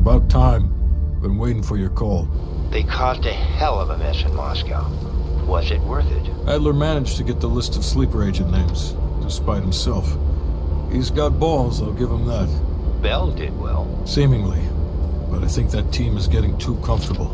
about time. Been waiting for your call. They caused a hell of a mess in Moscow. Was it worth it? Adler managed to get the list of sleeper agent names, despite himself. He's got balls, I'll give him that. Bell did well. Seemingly. But I think that team is getting too comfortable.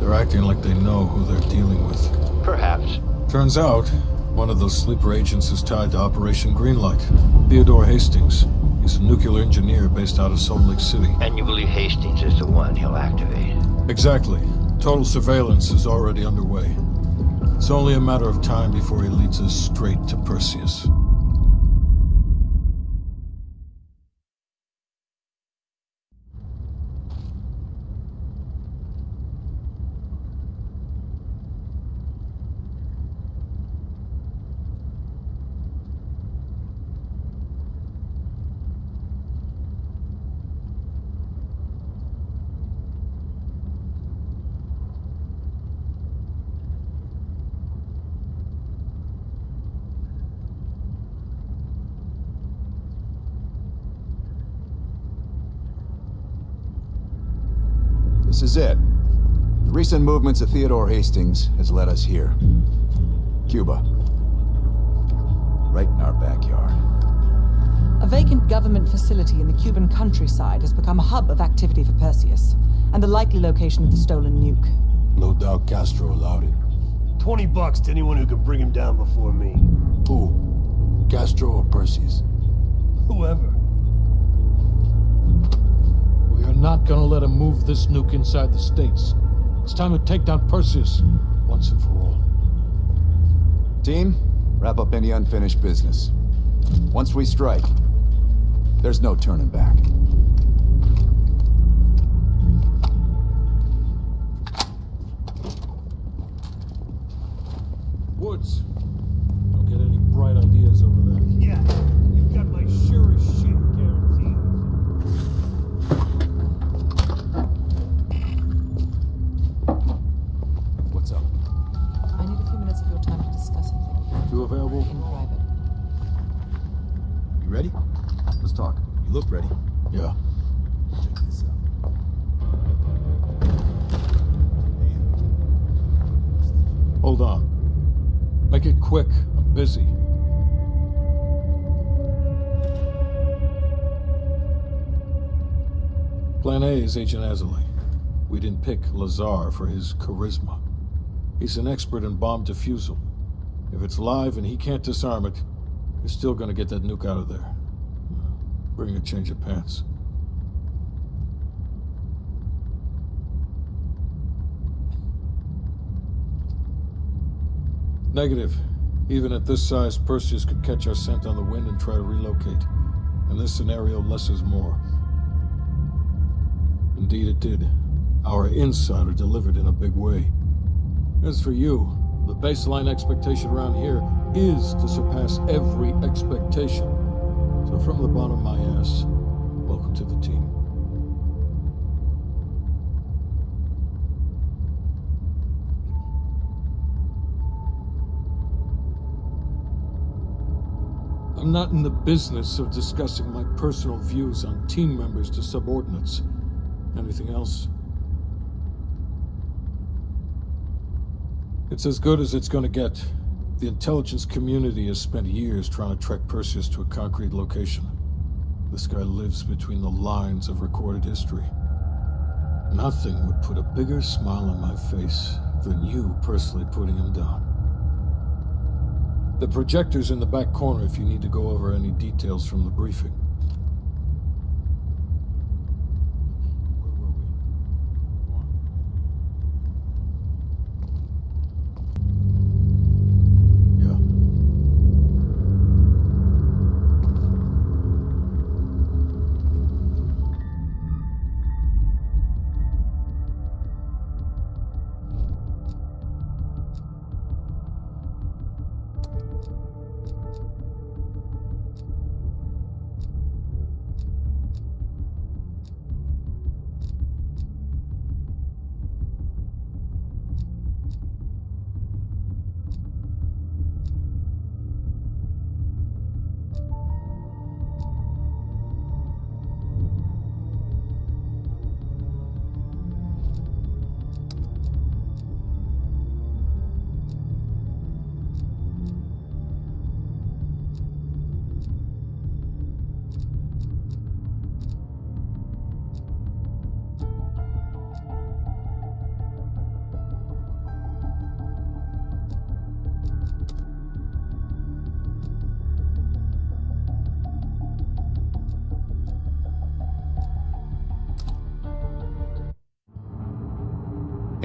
They're acting like they know who they're dealing with. Perhaps. Turns out, one of those sleeper agents is tied to Operation Greenlight. Theodore Hastings. He's a nuclear engineer based out of Salt Lake City. And you believe Hastings is the one he'll activate? Exactly. Total surveillance is already underway. It's only a matter of time before he leads us straight to Perseus. This is it. The recent movements of Theodore Hastings has led us here. Cuba. Right in our backyard. A vacant government facility in the Cuban countryside has become a hub of activity for Perseus, and the likely location of the stolen nuke. No doubt Castro allowed it. $20 to anyone who could bring him down before me. Who? Castro or Perseus? Whoever. We are not gonna let him move this nuke inside the States. It's time to take down Perseus, once and for all. Team, wrap up any unfinished business. Once we strike, there's no turning back. Woods, don't get any bright ideas over there. Yeah, you've got my sure as shit guarantee. Available in private. You ready? Let's talk. You look ready. Yeah. Check this out. Hold on. Make it quick. I'm busy. Plan A is Agent Azale. We didn't pick Lazar for his charisma. He's an expert in bomb defusal. If it's live and he can't disarm it, you're still gonna get that nuke out of there. Bring a change of pants. Negative. Even at this size, Perseus could catch our scent on the wind and try to relocate. In this scenario, less is more. Indeed it did. Our insider delivered in a big way. As for you, the baseline expectation around here is to surpass every expectation. So from the bottom of my ass, welcome to the team. I'm not in the business of discussing my personal views on team members to subordinates. Anything else? It's as good as it's gonna get. The intelligence community has spent years trying to track Perseus to a concrete location. This guy lives between the lines of recorded history. Nothing would put a bigger smile on my face than you personally putting him down. The projector's in the back corner if you need to go over any details from the briefing.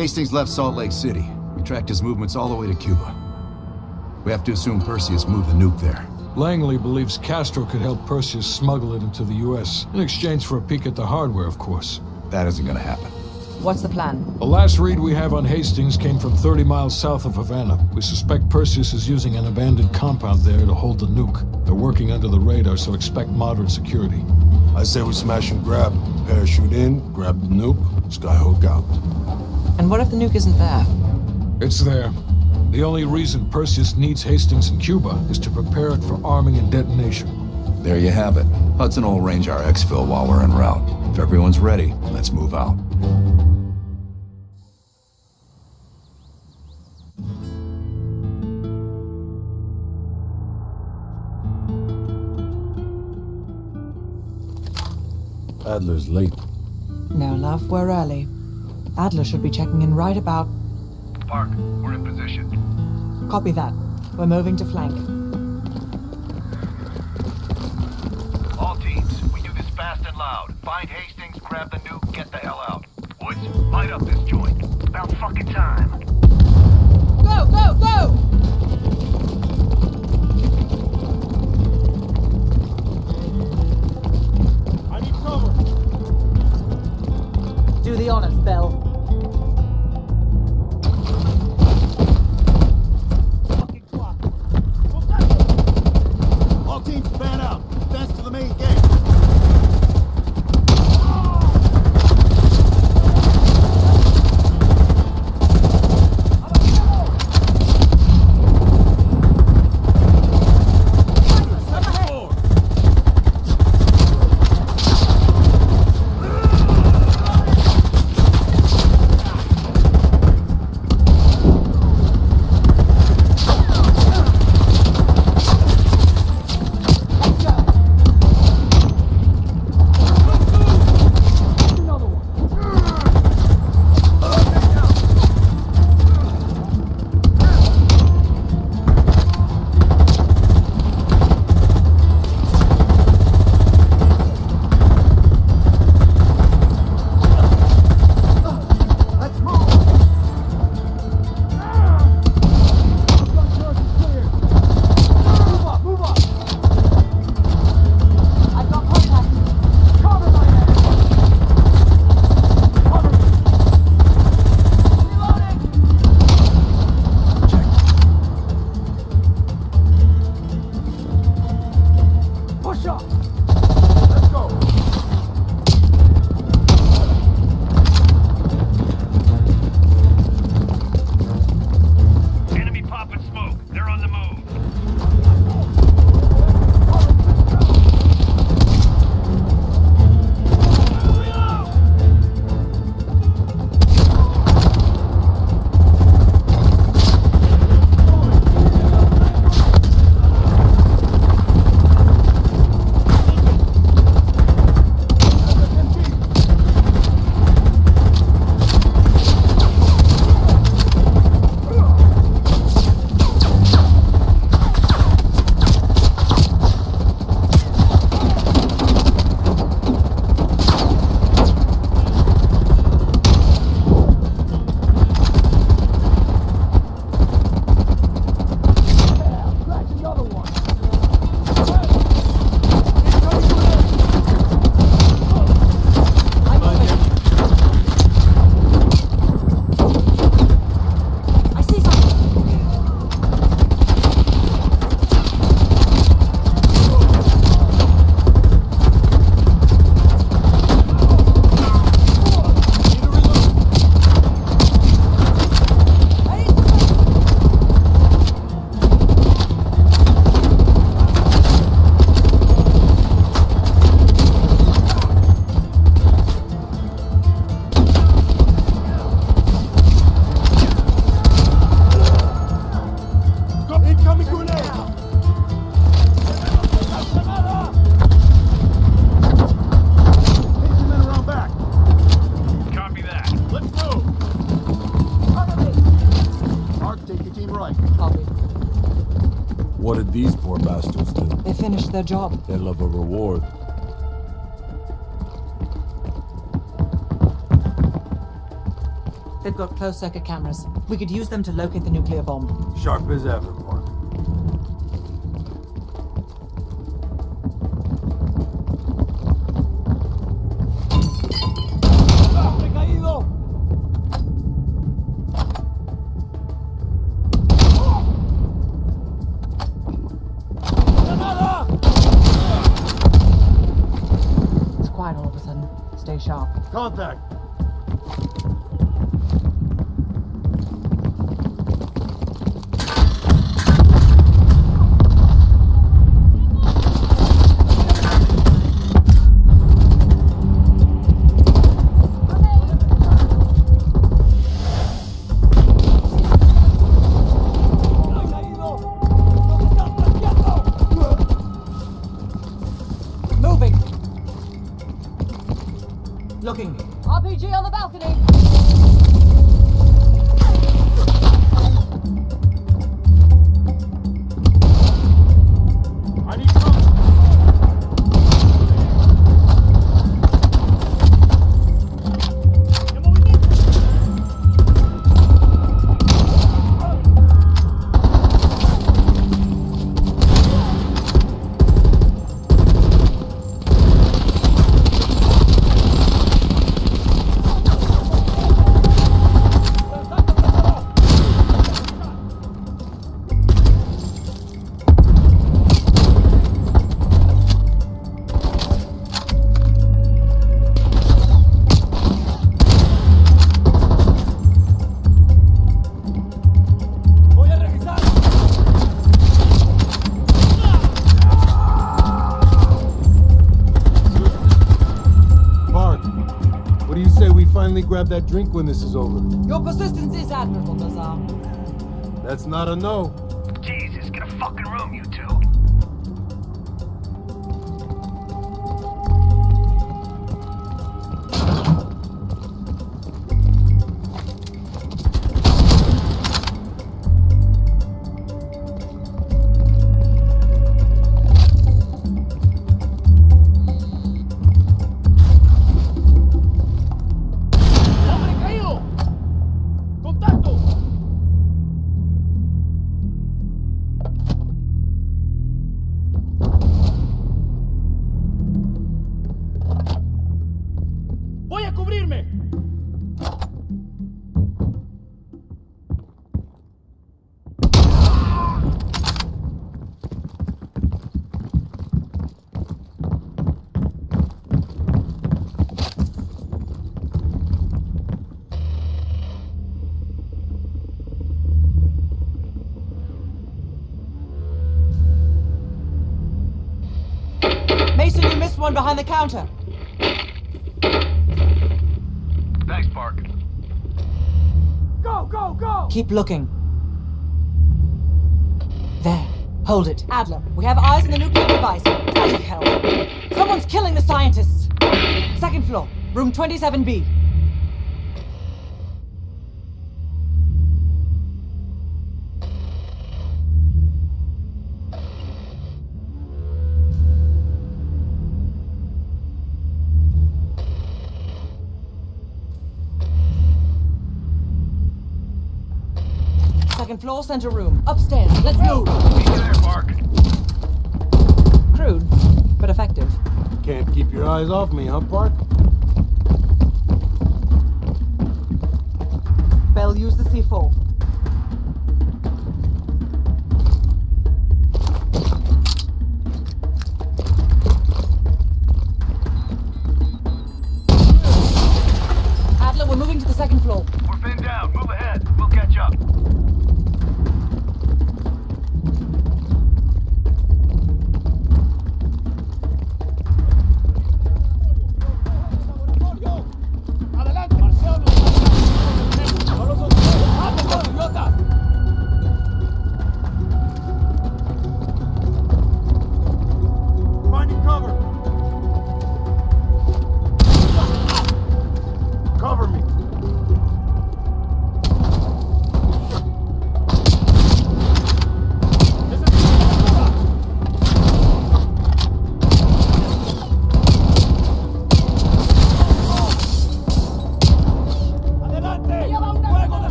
Hastings left Salt Lake City. We tracked his movements all the way to Cuba. We have to assume Perseus moved the nuke there. Langley believes Castro could help Perseus smuggle it into the U.S. in exchange for a peek at the hardware, of course. That isn't gonna happen. What's the plan? The last read we have on Hastings came from 30 miles south of Havana. We suspect Perseus is using an abandoned compound there to hold the nuke. They're working under the radar, so expect moderate security. I say we smash and grab. Parachute in, grab the nuke, skyhook out. And what if the nuke isn't there? It's there. The only reason Perseus needs Hastings in Cuba is to prepare it for arming and detonation. There you have it. Hudson will arrange our exfil while we're en route. If everyone's ready, let's move out. Adler's late. No, love, we're early. Adler should be checking in right about... Park, we're in position. Copy that. We're moving to flank. All teams, we do this fast and loud. Find Hastings, grab the nuke, get the hell out. Woods, light up this joint. About fucking time. Go, go, go! Do the honors, Bell. Fucking clock. All teams fan out. Advance to the main gate. Their job. They love a reward. They've got closed-circuit cameras. We could use them to locate the nuclear bomb. Sharp as ever, Park. Contact! RPG on the balcony! I need grab that drink when this is over. Your persistence is admirable, Lazar. That's not a no. Jesus, get a fucking room, you two. One behind the counter. Thanks, Park. Go, go, go! Keep looking. There. Hold it. Adler, we have eyes on the nuclear device. Bloody hell. Someone's killing the scientists. Second floor, room 27B. Floor, center room. Upstairs. Let's move. Keep it there, Park. Crude, but effective. You can't keep your eyes off me, huh, Park? Bell, use the C4. Adler, we're moving to the second floor. We're pinned down. Move ahead. We'll catch up.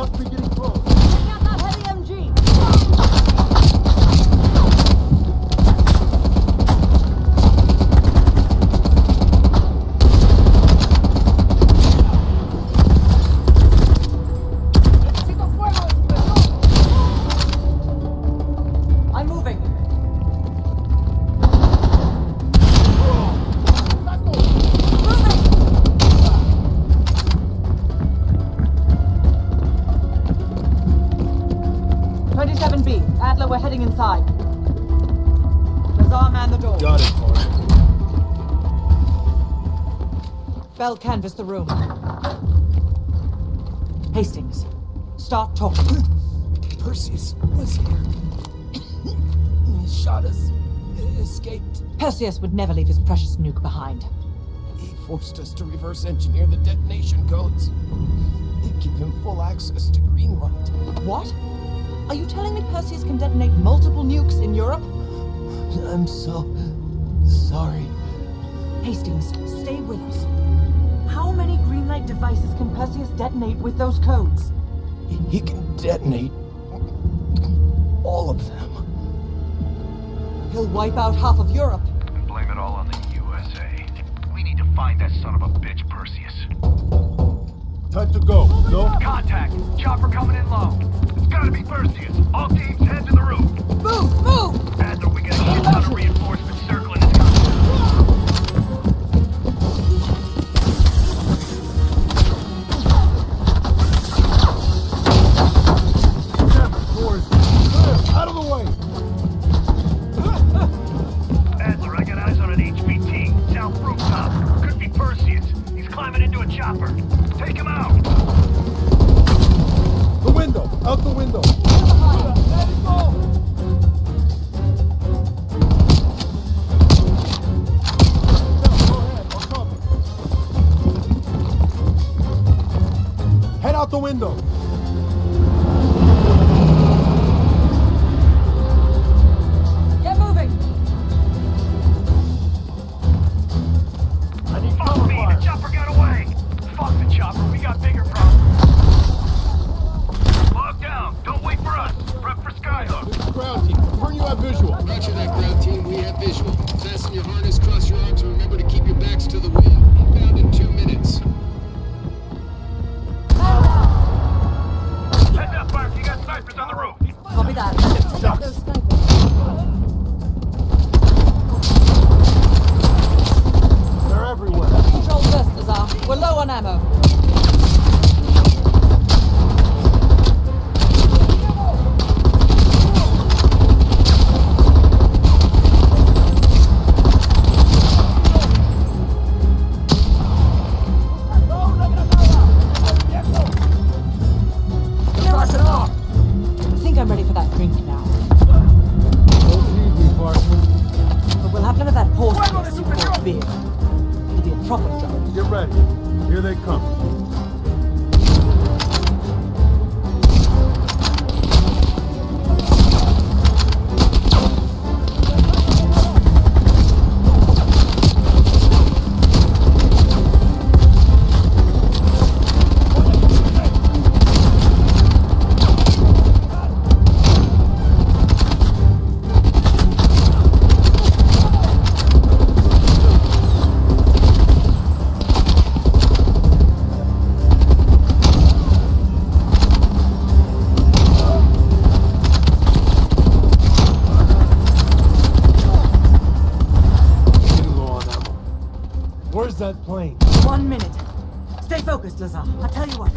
must be getting close. Check out that heavy MG. Adler, we're heading inside. Lazar, man the door. Got it, Park. Bell, canvass the room. Hastings, start talking. Perseus was here. He shot us. Escaped. Perseus would never leave his precious nuke behind. He forced us to reverse engineer the detonation codes. They give him full access to Greenlight. What? Are you telling me Perseus can detonate multiple nukes in Europe? I'm so... sorry. Hastings, stay with us. How many Greenlight devices can Perseus detonate with those codes? He can detonate... all of them. He'll wipe out half of Europe. Blame it all on the USA. We need to find that son of a bitch, Perseus. Time to go, no? Contact! Chopper coming in low. Gotta be Perseus. All teams head to the roof. Move! Move! Adler, we got a lot of reinforcements circling this company. Out of the way! Adler, I got eyes on an HVT. South rooftop. Could be Perseus. He's climbing into a chopper. Take him out! The window! Out the window! Let it go! Head out the window! Get moving! I need follow me! The chopper got away! Fuck the chopper! We got bigger problems! Don't wait for us. Prep for skyhook. Ground team, Burn, you have visual. Roger that, ground team. We have visual. Fasten your harness, cross your arms, and remember to keep your backs to the wind. Inbound in 2 minutes. Heads up, Park. You got snipers on the roof. Copy that. They're everywhere. Control first, Lazar. We're low on ammo. That plane. 1 minute. Stay focused, Lazar. I'll tell you what.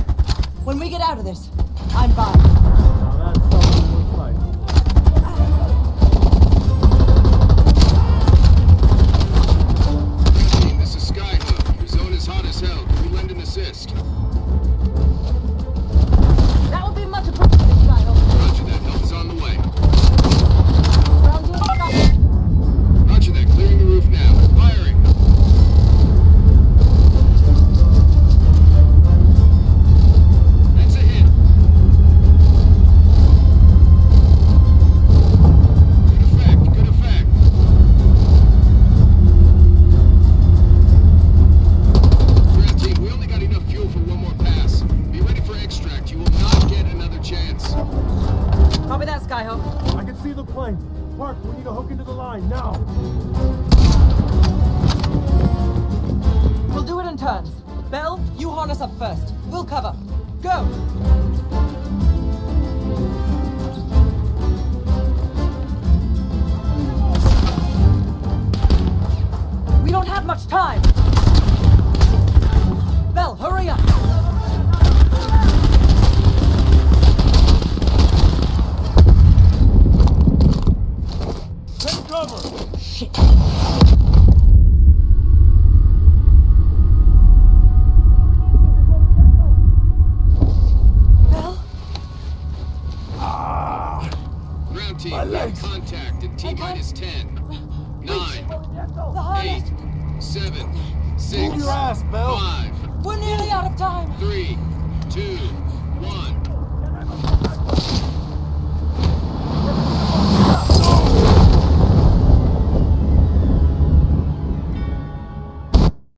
When we get out of this, I'm fine. Now that's something worth fighting. Team, this is Skyhook. Your zone is hot as hell. Can we lend an assist? That would be much appreciated, Skyhook. Roger that. Help is on the way. Roger that. Clearing the roof now. Firing. sky hook. I can see the plane. Park, we need to hook into the line, now. We'll do it in turns. Bell, you harness up first. We'll cover. Go! We don't have much time! Bell, hurry up! Take cover! Shit! Contact at T-10. 9, 8, 7, 6, 5. We're nearly out of time. 3, 2.